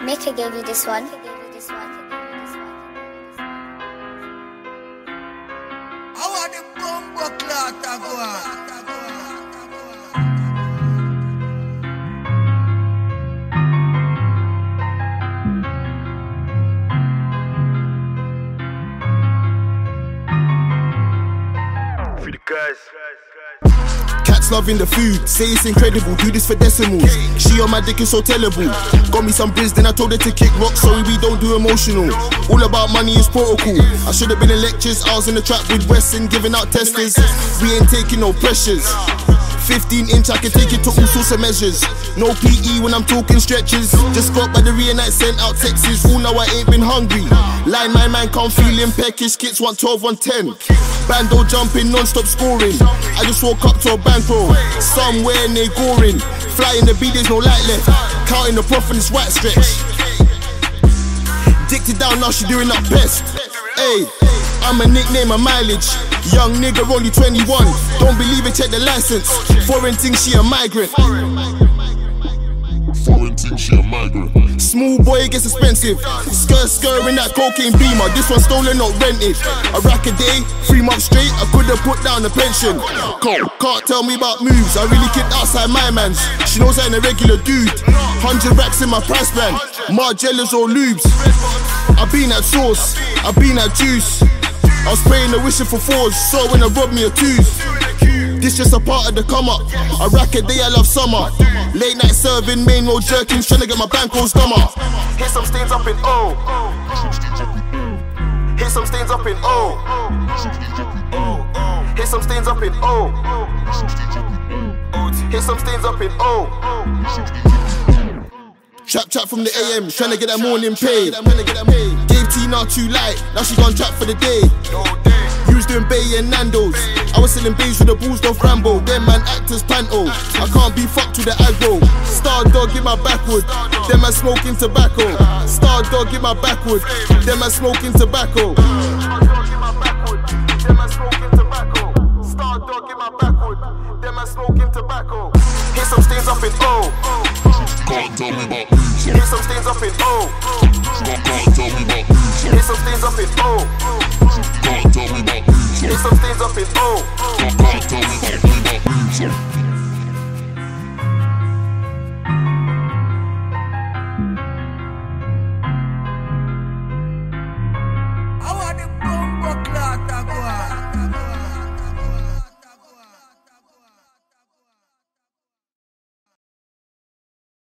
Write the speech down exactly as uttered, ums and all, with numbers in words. Mickey gave you this one. How are the bombo clata go? Cats loving the food, say it's incredible, do this for decimals. She on my dick is so tellable. Got me some biz, then I told her to kick rock. Sorry we don't do emotional. All about money is protocol. I should have been in lectures, I was in the trap with Weston giving out testers. We ain't taking no pressures. Fifteen inch, I can take it to all sorts of measures. No P E when I'm talking stretches. Just got by the reunite, sent out Texas. Rule now I ain't been hungry. Line my man, can't feel him. Peckish kids, one twelve, one ten. Bando jumping, non-stop scoring. I just woke up to a bankroll. Somewhere in they goring. Flying the beat, there's no light left. Counting the profit, it's white stretch. Dicked it down, now she doing up best. Ayy, I'm a nickname, a mileage. Young nigga, only twenty-one. Don't believe it, check the license. Foreign thing, she a migrant. Foreign thing, she a migrant. Small boy gets expensive. Skir skir in that cocaine beamer. This one stolen, not rented. A rack a day, three months straight. I could've put down a pension. Can't tell me about moves. I really kicked outside my mans. She knows I ain't a regular dude. Hundred racks in my price band. Margellas or lubes. I've been at sauce. I've been at juice. I was praying and wishing for fours, so when I robbed me a twos. This just a part of the come up. I rack a day, I love summer. Late night serving, main road jerkins, trying to get my bankroll stomach. Hit some stains up in O. Hit some stains up in O. Hit some stains up in O. Hit some stains up in O. Trap trap from the A M, trying to get that morning paid. Now too light, now she gone trap for the day. You was doing Bay and Nando's, I was selling bays with the bulls off Rambo. Them man actors panto, I can't be fucked with the aggro. Star dog in my backwood, them man smoking tobacco. Star dog in my backwood, them man smoking tobacco. Star dog in my backwood, them man smoking tobacco. Star dog in my backwood, them man smoking tobacco. Hit some stains up in O. Can't tell me about me. Hit some stains up in O. Can't tell me about me. Hit some stains up in O. Can't tell me about me. Hit some stains up in O. Can't tell me about me.